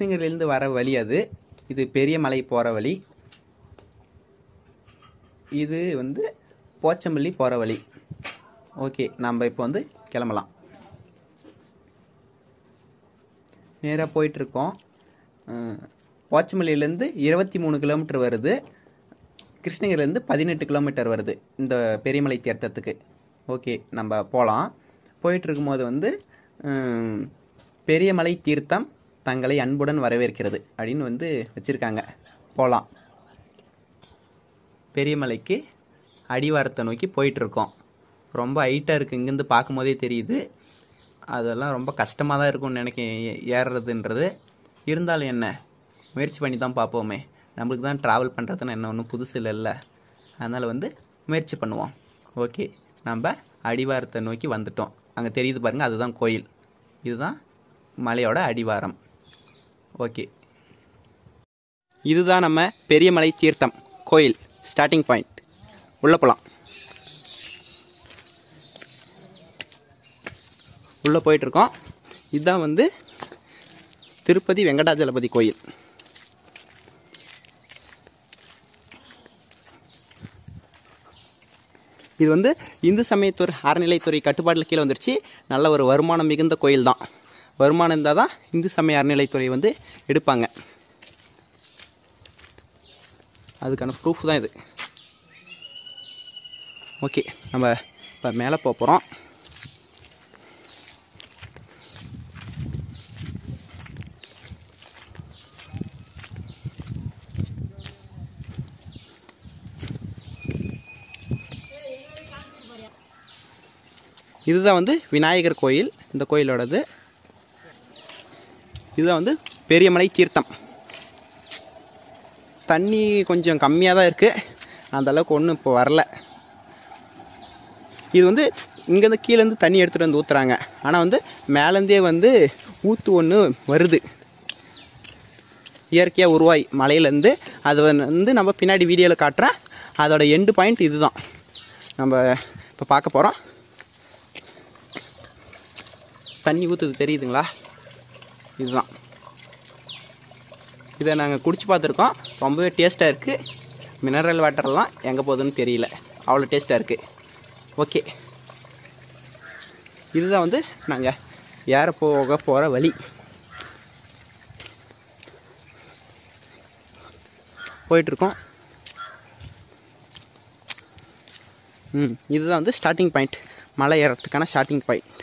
கிருஷ்ணகிரியிலிருந்து வர வழி அது. இது பெரியமலை போகிற வழி. இது வந்து போச்சம்பள்ளி போகிற வழி. ஓகே, நம்ம இப்போ வந்து கிளம்பலாம். நேராக போயிட்டுருக்கோம். போச்சம்பள்ளியிலேருந்து 23 கிலோமீட்டர் வருது. கிருஷ்ணகிரிலேருந்து 18 கிலோமீட்டர் வருது இந்த பெரியமலை தீர்த்தத்துக்கு. ஓகே, நம்ம போகலாம். போயிட்டுருக்கும்போது வந்து பெரியமலை தீர்த்தம் தங்களை அன்புடன் வரவேற்கிறது அப்படின்னு வந்து வச்சுருக்காங்க. போகலாம். பெரியமலைக்கு அடிவாரத்தை நோக்கி போயிட்டுருக்கோம். ரொம்ப ஹைட்டாக இருக்குது, இங்கேருந்து பார்க்கும்போதே தெரியுது. அதெல்லாம் ரொம்ப கஷ்டமாக தான் இருக்கும்னு நினைக்க ஏறுறதுன்றது. இருந்தாலும் என்ன, முயற்சி பண்ணி தான் பார்ப்போமே. நம்மளுக்கு தான் ட்ராவல் பண்ணுறதுன்னு என்ன ஒன்றும் புதுசு இல்லைல்ல. அதனால் வந்து முயற்சி பண்ணுவோம். ஓகே, நம்ம அடிவாரத்தை நோக்கி வந்துட்டோம். அங்கே தெரியுது பாருங்கள், அதுதான் கோயில். இதுதான் மலையோட அடிவாரம். ஓகே, இதுதான் நம்ம பெரியமலை தீர்த்தம் கோயில் ஸ்டார்டிங் பாயிண்ட். உள்ளே போகலாம். உள்ளே போயிட்டுருக்கோம். இதுதான் வந்து திருப்பதி வெங்கடாஜலபதி கோயில். இது வந்து இந்து சமயத்துறை அறநிலைத்துறை கட்டுப்பாட்டில் கீழே வந்துருச்சு. நல்ல ஒரு வருமானம் மிகுந்த கோயில் தான். வருமானம் இருந்தால் தான் இந்து சமய அறநிலைத்துறை வந்து எடுப்பாங்க. அதுக்கான ப்ரூஃப் தான் இது. ஓகே, நம்ம இப்போ மேலே போகிறோம். இதுதான் வந்து விநாயகர் கோயில், இந்த கோயிலோடது. இதுதான் வந்து பெரியமலை தீர்த்தம். தண்ணி கொஞ்சம் கம்மியாக தான் இருக்குது, அந்தளவுக்கு ஒன்றும் இப்போ வரல. இது வந்து இங்கேருந்து கீழேருந்து தண்ணி எடுத்துகிட்டு வந்து ஊற்றுறாங்க. ஆனால் வந்து மேலேருந்தே வந்து ஊற்று ஒன்று வருது, இயற்கையாக உருவாய் மலையிலேருந்து. அது வந்து நம்ம பின்னாடி வீடியோவில் காட்டுறேன். அதோடய எண்டு பாயிண்ட் இது தான் நம்ம இப்போ பார்க்க போகிறோம். தண்ணி ஊற்றுது தெரியுதுங்களா? இதுதான். இதை நாங்கள் குடிச்சு பார்த்துருக்கோம். ரொம்பவே டேஸ்ட்டாக இருக்குது. மினரல் வாட்டர்லாம் எங்கே போகுதுன்னு தெரியல, அவ்வளோ டேஸ்ட்டாக இருக்குது. ஓகே, இதுதான் வந்து நாங்கள் ஏற போக போகிற வழி. போயிட்டுருக்கோம். இதுதான் வந்து ஸ்டார்டிங் பாயிண்ட், மலை ஏறத்துக்கான ஸ்டார்டிங் பாயிண்ட்.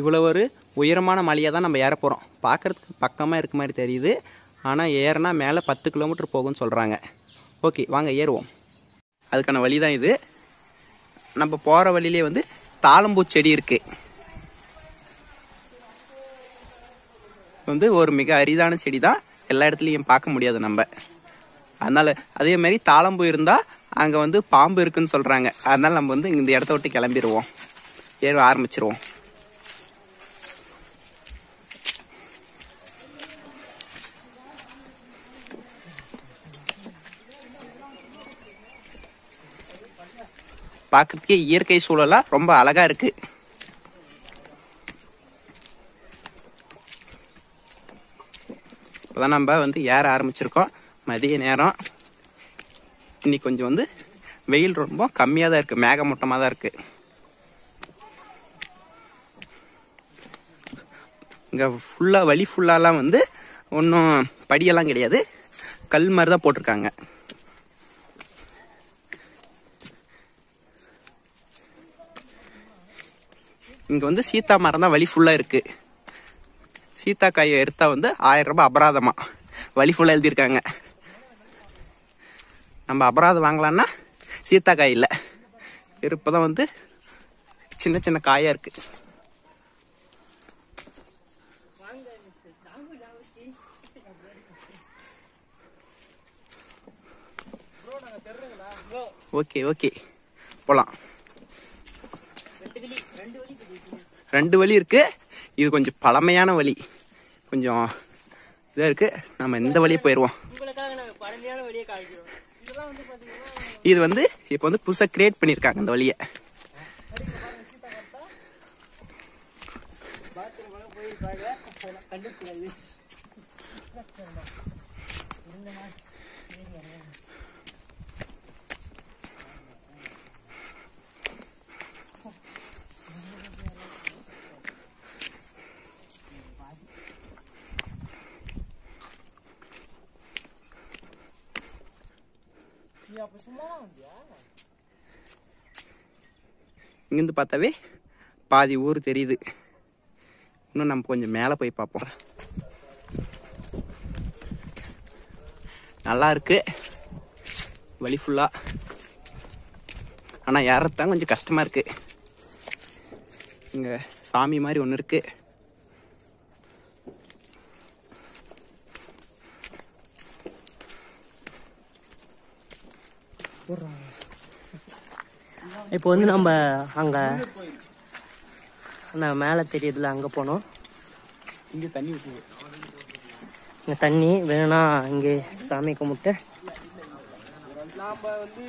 இவ்வளோ ஒரு உயரமான மலையாக தான் நம்ம ஏற போகிறோம். பார்க்குறதுக்கு பக்கமாக இருக்க மாதிரி தெரியுது, ஆனால் ஏறினா மேலே 10 கிலோமீட்டர் போகும்னு சொல்கிறாங்க. ஓகே, வாங்க ஏறுவோம். அதுக்கான வழி தான் இது. நம்ம போகிற வழியிலே வந்து தாழம்பூ செடி இருக்குது. வந்து ஒரு மிக அரிதான செடி தான், எல்லா இடத்துலையும் பார்க்க முடியாது நம்ம. அதனால் அதேமாரி தாழம்பூ இருந்தால் அங்கே வந்து பாம்பு இருக்குதுன்னு சொல்கிறாங்க. அதனால் நம்ம வந்து இந்த இடத்த விட்டு கிளம்பிடுவோம், ஏற ஆரம்பிச்சிருவோம். பார்க்குறதுக்கே இயற்கை சூழலாக ரொம்ப அழகாக இருக்குது. இப்போ தான் நம்ம வந்து ஏற ஆரம்பிச்சிருக்கோம். மதிய நேரம். இன்னைக்கு கொஞ்சம் வந்து வெயில் ரொம்ப கம்மியாக தான் இருக்குது, மேகமூட்டமாக தான் இருக்குது. இங்கே ஃபுல்லாக வழி ஃபுல்லாலாம் வந்து ஒன்றும் படியெல்லாம் கிடையாது, கல் மாதிரி தான் போட்டிருக்காங்க. இங்கே வந்து சீத்தா மரம் தான் வழி ஃபுல்லாக இருக்குது. சீத்தா காயை எடுத்தால் வந்து 1000 ரூபாய் அபராதமாக வழி ஃபுல்லாக எழுதியிருக்காங்க. நம்ம அபராதம் வாங்கலான்னா சீத்தா காய் இல்லை, இருப்பதான் வந்து சின்ன சின்ன காயாக இருக்குது. ஓகே ஓகே, போகலாம். 2 வழி இருக்குது. இது கொஞ்சம் பழமையான வழி, கொஞ்சம் இதாக இருக்குது. நம்ம இந்த வழியை போயிடுவோம். இது வந்து இப்போ வந்து புதுசாக கிரியேட் பண்ணியிருக்காங்க இந்த வழியை. இங்கிருந்து பார்த்தாவே பாதி ஊர் தெரியுது. இன்னும் நம்ம கொஞ்சம் மேலே போய் பார்ப்போம். நல்லா இருக்கு வழி ஃபுல்லாக, ஆனால் ஏறத்தான் கொஞ்சம் கஷ்டமாக இருக்கு. இங்கே சாமி மாதிரி ஒன்று இருக்கு. இப்போ வந்து நம்ம அங்கே அந்த மேலே தெரியுதுல அங்கே போனோம். இங்கே தண்ணி ஊற்றுது, இங்கே தண்ணி வேணும்னா இங்கே சாமி கும்பிட்டு நாம் வந்து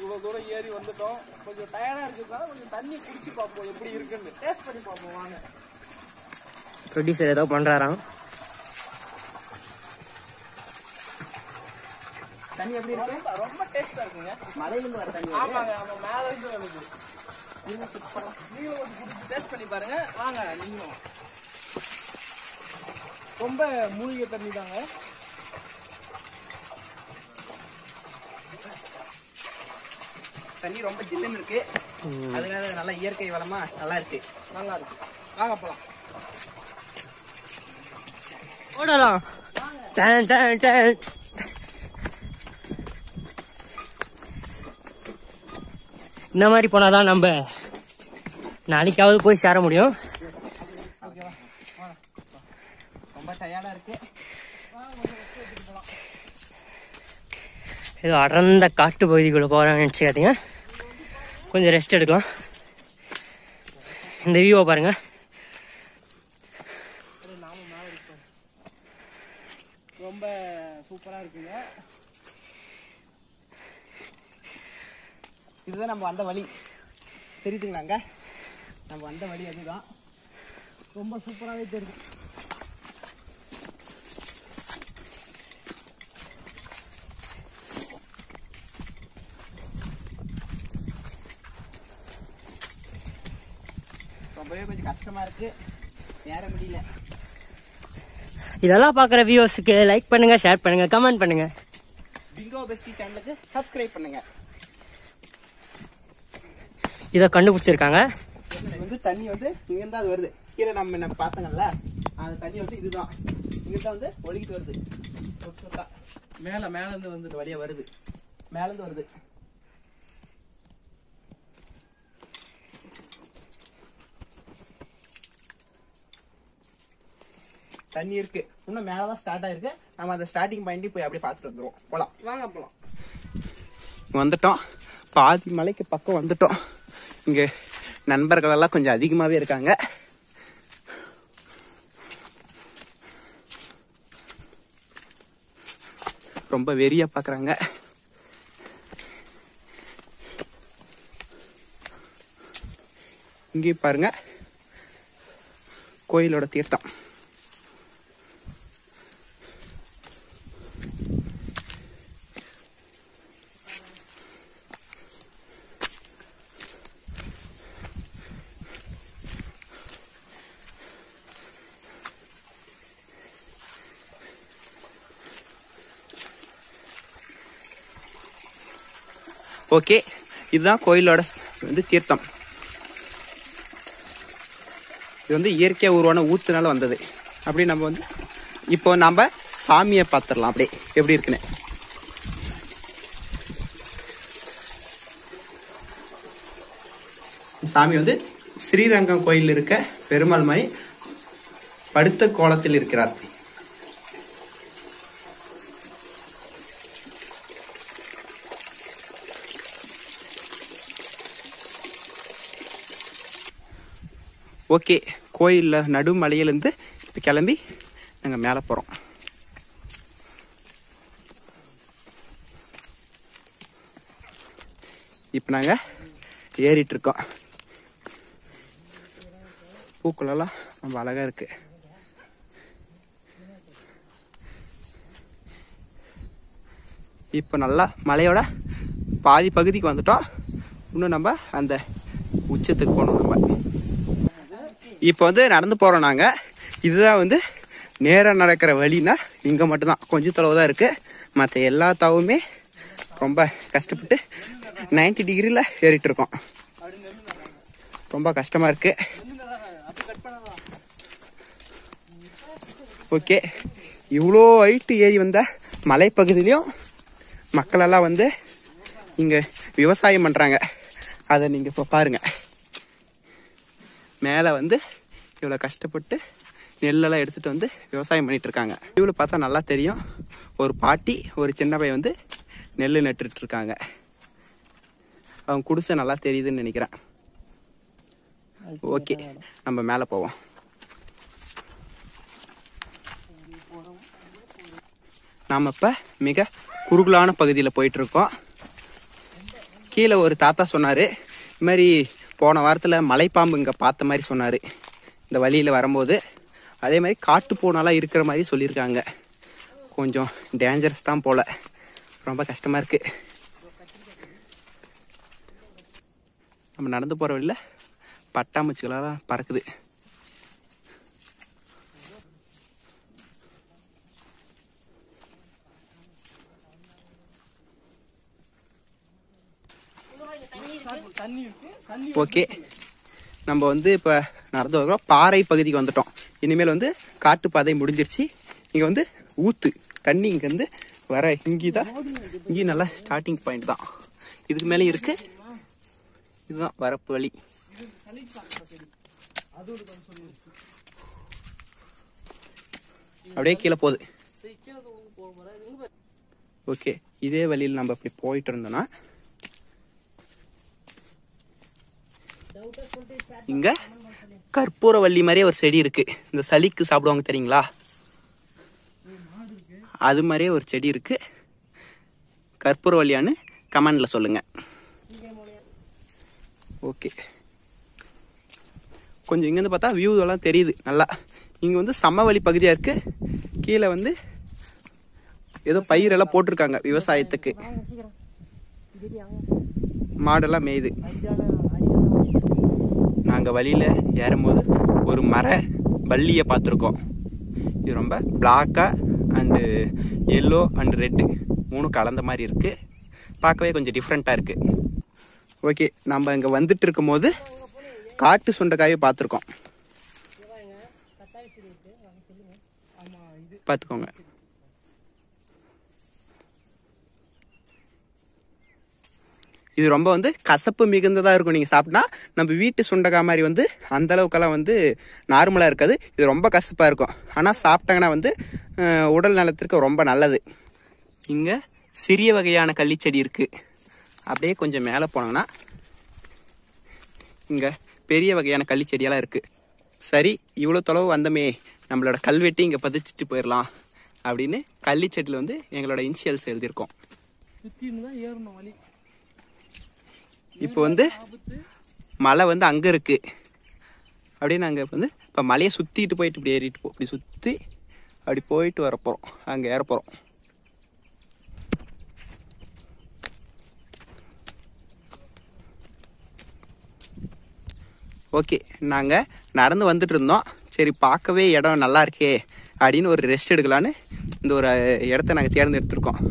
இவ்வளோ தூரம் ஏறி வந்துட்டோம். கொஞ்சம் டயர்டாக இருக்கிறதுனால கொஞ்சம் தண்ணி குடிச்சு பார்ப்போம் எப்படி இருக்குன்னு, டேஸ்ட் பண்ணி பார்ப்போம் வாங்க. ப்ரொடியூசர் ஏதோ பண்ணுறாராம். தண்ணி எப்படி இருக்கு? ரொம்ப டேஸ்ட்டாக இருக்குங்க. மலையிலிருந்து வர தண்ணி. ஆமாங்க, நம்ம மேலே இருந்து வருது. நீங்களும் கொஞ்சம் குடிச்சு டேஸ்ட் பண்ணி பாருங்க வாங்க. நீங்களும் ரொம்ப மூலிகை தண்ணி தாங்க. தண்ணி ரொம்ப ஜில்லுன்னு இருக்கு, அதனால நல்லா இயற்கை வளமா நல்லா இருக்கு. நல்லா இருக்கு, வாங்க போலாம். ஓடலாம். டன் டன் டன். இந்த மாதிரி போனாதான் நம்ம நாளைக்காவது போய் சேர முடியும். ஏதோ அடர்ந்த காட்டு பகுதிக்குள்ள போறான்னு நினைச்சுக்காதீங்க, கொஞ்சம் ரெஸ்ட் எடுக்கலாம். இந்த வியூவை பாருங்க. ரொம்ப சூப்பரா இருக்குங்க. இதுதான் நம்ம வந்த வழி, தெரியுதுங்களாங்க? நம்ம வந்த வழி அதுதான். ரொம்ப சூப்பராகவே தெரியுது. ரொம்பவே கொஞ்சம் கஷ்டமா இருக்கு, வேற முடியல. இதெல்லாம் பார்க்குற வியூவர்ஸுக்கு லைக் பண்ணுங்க, ஷேர் பண்ணுங்க, கமெண்ட் பண்ணுங்க. பிங்கோ பெஸ்டி சேனலுக்கு சப்ஸ்கிரைப் பண்ணுங்க. இதை கண்டுபிடிச்சிருக்காங்க. வந்து தண்ணி வந்து இங்கேருந்து அது வருது. கீழே நம்ம நம்ம பார்த்தோங்கல்ல அந்த தண்ணி வந்து இதுதான் இங்கேருந்து வந்து ஒழுகிட்டு வருது. மேலே மேலேருந்து வந்து வழியாக வருது, மேலேருந்து வருது. தண்ணி இருக்கு, இன்னும் மேலே தான் ஸ்டார்ட் ஆயிருக்கு. நம்ம அந்த ஸ்டார்டிங் பாயிண்ட்டு போய் அப்படியே பார்த்துட்டு வந்துடுவோம். போகலாம் வாங்க, போகலாம். வந்துட்டோம், பாதி மலைக்கு பக்கம் வந்துட்டோம். இங்கே நண்பர்களெல்லாம் கொஞ்சம் அதிகமாகவே இருக்காங்க. ரொம்ப வெறியாக பார்க்குறாங்க. இங்கே பாருங்க கோயிலோட தீர்த்தம். ஓகே, இதுதான் கோயிலோட வந்து தீர்த்தம். இது வந்து இயற்கையாக உருவான ஊத்துனால வந்தது. அப்படி நம்ம வந்து இப்போ நம்ம சாமியை பார்த்துடலாம் அப்படியே எப்படி இருக்குன்னு. சாமி வந்து ஸ்ரீரங்கம் கோயில் இருக்க பெருமாள் மாதிரி படுத்த கோலத்தில் இருக்கிறார். ஓகே, கோயிலில் நடு மலையிலேருந்து இப்போ கிளம்பி நாங்கள் மேலே போகிறோம். இப்போ நாங்கள் ஏறிட்டுருக்கோம். பூக்களெல்லாம் ரொம்ப அழகாக இருக்குது. இப்போ நல்லா மலையோட பாதி பகுதிக்கு வந்துட்டோம். இன்னும் நம்ம அந்த உச்சத்துக்கு போகணும். நம்ம இப்போ வந்து நடந்து போகிறோம். நாங்கள் இதுதான் வந்து நேராக நடக்கிற வழின்னா இங்கே மட்டும்தான், கொஞ்சம் தொலைவு தான் இருக்குது. மற்ற எல்லா தாவுமே ரொம்ப கஷ்டப்பட்டு 90 டிகிரியில் ஏறிட்டுருக்கோம். ரொம்ப கஷ்டமாக இருக்குது. ஓகே, இவ்வளோ ஹைட்டு ஏறி வந்த மலைப்பகுதியிலையும் மக்களெல்லாம் வந்து இங்கே விவசாயம் பண்ணுறாங்க. அதை நீங்கள் இப்போ பாருங்கள். மேலே வந்து இவ்வளோ கஷ்டப்பட்டு நெல்லெல்லாம் எடுத்துகிட்டு வந்து விவசாயம் பண்ணிகிட்ருக்காங்க. இவ்வளோ பார்த்தா நல்லா தெரியும். ஒரு பாட்டி ஒரு சின்ன பையன் வந்து நெல் நட்டுருக்காங்க. அவங்க குடிசை நல்லா தெரியுதுன்னு நினைக்கிறேன். ஓகே, நம்ம மேலே போவோம். நாம் இப்போ மிக குறுகலான பகுதியில் போயிட்டுருக்கோம். கீழே ஒரு தாத்தா சொன்னார், இது மாதிரி போன வாரத்தில் மலைப்பாம்பு இங்கே பார்த்த மாதிரி சொன்னார் இந்த வழியில் வரும்போது. அதே மாதிரி காட்டு போனாலாம் இருக்கிற மாதிரி சொல்லியிருக்காங்க. கொஞ்சம் டேஞ்சரஸ் தான் போல், ரொம்ப கஷ்டமாக இருக்குது. நம்ம நடந்து போகிற வழியில் பட்டாமூச்சிகளாக பறக்குது. ஓகே, நம்ம வந்து இப்போ நடந்து வரோம். பாறை பகுதிக்கு வந்துட்டோம். இனிமேல் வந்து காட்டு பாதை முடிஞ்சிருச்சு. இங்கே வந்து ஊற்று தண்ணி இங்கேருந்து வர இங்கேதான். இங்கே நல்லா ஸ்டார்டிங் பாயிண்ட் தான். இதுக்கு மேலே இருக்கு. இதுதான் வரப்பு வழி. அப்படியே கீழே போகுது. ஓகே, இதே வழியில் நம்ம அப்படி போயிட்டு இருந்தோம்னா இங்க கற்பூர வள்ளி மாதிரியே ஒரு செடி இருக்கு. இந்த சளிக்கு சாப்பிடுவாங்க தெரியுங்களா, அது மாதிரியே ஒரு செடி இருக்கு. கற்பூர வள்ளியான்னு கமெண்ட்ல சொல்லுங்க. ஓகே, கொஞ்சம் இங்கேருந்து பார்த்தா வியூ எல்லாம் தெரியுது நல்லா. இங்கே வந்து சமவெளி பகுதியாக இருக்கு. கீழே வந்து ஏதோ பயிரெல்லாம் போட்டிருக்காங்க விவசாயத்துக்கு. மாடெல்லாம் மேயுது. நாங்கள் வழியில் ஏறும்போது ஒரு மர வள்ளியை பார்த்துருக்கோம். இது ரொம்ப பிளாக்காக அண்டு எல்லோ அண்டு ரெட்டு மூணும் கலந்த மாதிரி இருக்குது. பார்க்கவே கொஞ்சம் டிஃப்ரெண்ட்டாக இருக்குது. ஓகே, நம்ம இங்கே வந்துட்டு இருக்கும் போது காட்டு சுண்டைக்காயை பார்த்துருக்கோம். பார்த்துக்கோங்க, இது ரொம்ப வந்து கசப்பு மிகுந்ததாக இருக்கும். நீங்கள் சாப்பிட்டா நம்ம வீட்டு சுண்டைக்காய் மாதிரி வந்து அந்தளவுக்கெல்லாம் வந்து நார்மலாக இருக்காது. இது ரொம்ப கசப்பாக இருக்கும். ஆனால் சாப்பிட்டாங்கன்னா வந்து உடல் நலத்திற்கு ரொம்ப நல்லது. இங்கே சிறிய வகையான கள்ளிச்செடி இருக்குது. அப்படியே கொஞ்சம் மேலே போனோங்கன்னா இங்கே பெரிய வகையான கள்ளிச்செடியெல்லாம் இருக்குது. சரி, இவ்வளோ தொலைவு வந்தமே, நம்மளோட கல்வெட்டி இங்கே பதிச்சுட்டு போயிடலாம் அப்படின்னு கள்ளிச்செடியில் வந்து எங்களோட இனிஷியல்ஸ் எழுதியிருக்கோம். இப்போ வந்து மலை வந்து அங்கே இருக்குது. அப்படியே நாங்கள் இப்போ வந்து இப்போ மலையை சுற்றிட்டு போயிட்டு இப்படி ஏறிட்டு போ, இப்படி சுற்றி அப்படி போயிட்டு வர போகிறோம். அங்கே ஏற போகிறோம். ஓகே, நாங்கள் நடந்து வந்துட்டு இருந்தோம். சரி, பார்க்கவே இடம் நல்லா இருக்கே அப்படின்னு ஒரு ரெஸ்ட் எடுக்கலான்னு இந்த ஒரு இடத்த நாங்கள் தேர்ந்தெடுத்துருக்கோம்.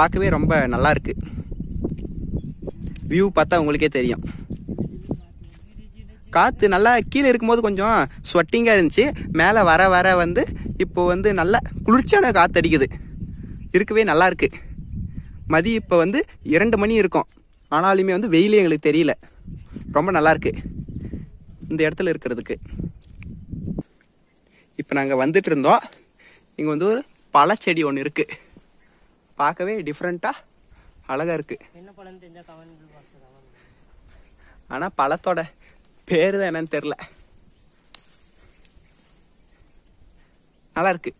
பார்க்கவே ரொம்ப நல்லா இருக்குது. வியூ பார்த்தா உங்களுக்கே தெரியும். காற்று நல்லா கீழே இருக்கும்போது கொஞ்சம் ஸ்வெட்டிங்காக இருந்துச்சு. மேலே வர வர வந்து இப்போ வந்து நல்லா குளிர்ச்சியான காற்று அடிக்குது. இருக்கவே நல்லா இருக்கு. மதியம் இப்போ வந்து 2 மணி இருக்கும். ஆனாலுமே வந்து வெயிலே எங்களுக்கு தெரியல. ரொம்ப நல்லா இருக்கு இந்த இடத்துல இருக்கிறதுக்கு. இப்போ நாங்கள் வந்துட்டு இருந்தோம். இங்கே வந்து ஒரு பழச்செடி ஒன்று இருக்கு. பார்க்கவே டிஃப்ரெண்ட்டாக அழகா இருக்கு. ஆனா பழத்தோட பேரு தான் என்னன்னு தெரியல. நல்லா இருக்கு.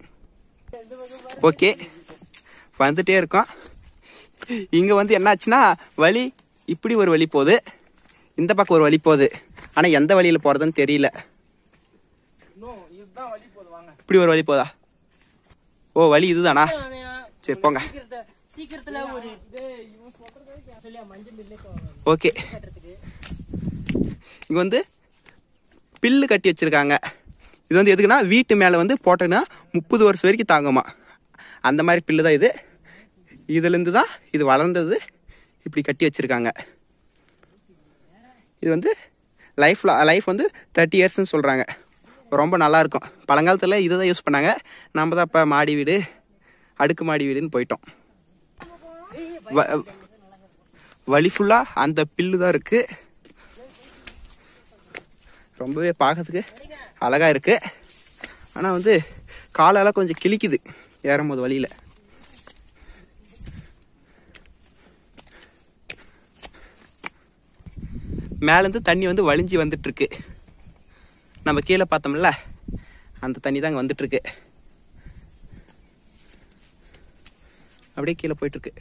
ஓகே, வந்துட்டே இருக்கோம். இங்க வந்து என்னாச்சுன்னா வழி இப்படி ஒரு வழி போகுது, இந்த பக்கம் ஒரு வழி போகுது. ஆனா எந்த வழியில போறதுன்னு தெரியல. இப்படி ஒரு வழி போதா? ஓ, வழி இதுதானா? சரி போங்க. சீக்கிரத்துல ஒரு இது இவன் சொல்றதே கேட்கல மஞ்சள் இல்ல ஓகே இங்க வந்து பில்லு கட்டி வச்சிருக்காங்க இது வந்து எதுக்குனா வீட்டு மேல வந்து போட்டனா 30 வருஷம் வரைக்கும் தாங்குமா அந்த மாதிரி பில்லு தான் இது இதுல இருந்து தான் இது வளர்ந்தது இப்படி கட்டி வச்சிருக்காங்க இது வந்து லைஃப் வந்து 30 இயர்ஸ் னு சொல்றாங்க ரொம்ப நல்லா இருக்கும் பழங்காலத்துல இத தான் யூஸ் பண்ணாங்க நாம தான் இப்ப மாடி வீடு அடுக்கு மாடி வீடுன்னு போய்ட்டோம் வலி ஃபுல்லா அந்த பில்லு தான் இருக்கு ரொம்பவே பார்க்கிறதுக்கு அழகா இருக்கு ஆனா வந்து காலால கொஞ்சம் கிழிக்குது ஏறும்போது வலியில மேல இருந்து தண்ணி வந்து வழிஞ்சி வந்துட்டு இருக்கு நம்ம கீழே பார்த்தோம்ல அந்த தண்ணி தான் வந்துட்டு இருக்கு அப்படியே கீழே போயிட்டு இருக்கு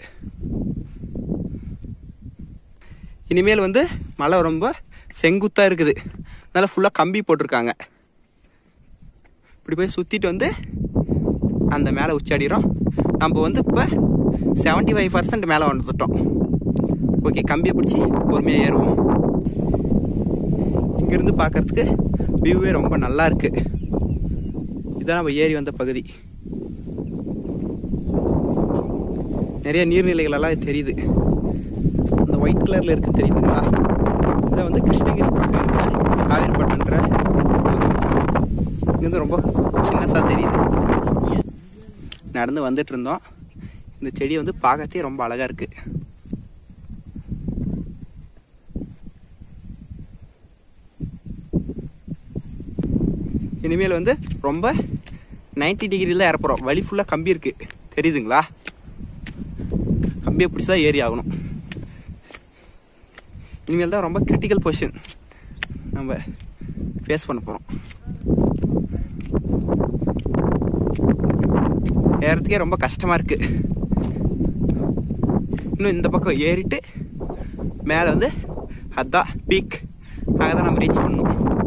இனிமேல் வந்து மலை ரொம்ப செங்குத்தா இருக்குது அதனால ஃபுல்லா கம்பி போட்டிருக்காங்க இப்படி போய் சுத்திட்டு வந்து அந்த மேலே உச்சாடிறோம் நம்ம வந்து இப்போ 75% மேலே வந்துட்டோம் ஓகே கம்பியை பிடிச்சி பொறுமையாக ஏறுவோம் இங்கிருந்து பார்க்கறதுக்கு வியூவே ரொம்ப நல்லா இருக்கு இதான் நம்ம ஏறி வந்த பகுதி நிறைய நீர்நிலைகள் எல்லாம் தெரியுது அந்த ஒயிட் கலரில் இருக்குது தெரியுதுங்களா இதை வந்து கிருஷ்ணகிரி பக்கம் காவேரிப்பட்டின்ற இங்கேருந்து ரொம்ப சின்னசாக தெரியுது நடந்து வந்துட்டு இருந்தோம் இந்த செடி வந்து பார்க்கறதே ரொம்ப அழகாக இருக்குது இனிமேல் வந்து ரொம்ப 90 டிகிரியில் தான் இறப்புறோம் வழி ஃபுல்லாக கம்பி இருக்குது தெரியுதுங்களா கம்பியை பிடிச்சி தான் ஏறி ஆகணும் இனிமேல் தான் ரொம்ப கிரிட்டிக்கல் பொசிஷன் நம்ம ஃபேஸ் பண்ண போகிறோம் ஏறதுக்கே ரொம்ப கஷ்டமாக இருக்குது இன்னும் இந்த பக்கம் ஏறிட்டு மேலே வந்து அதுதான் பீக் அங்கே தான் நம்ம ரீச் பண்ணணும்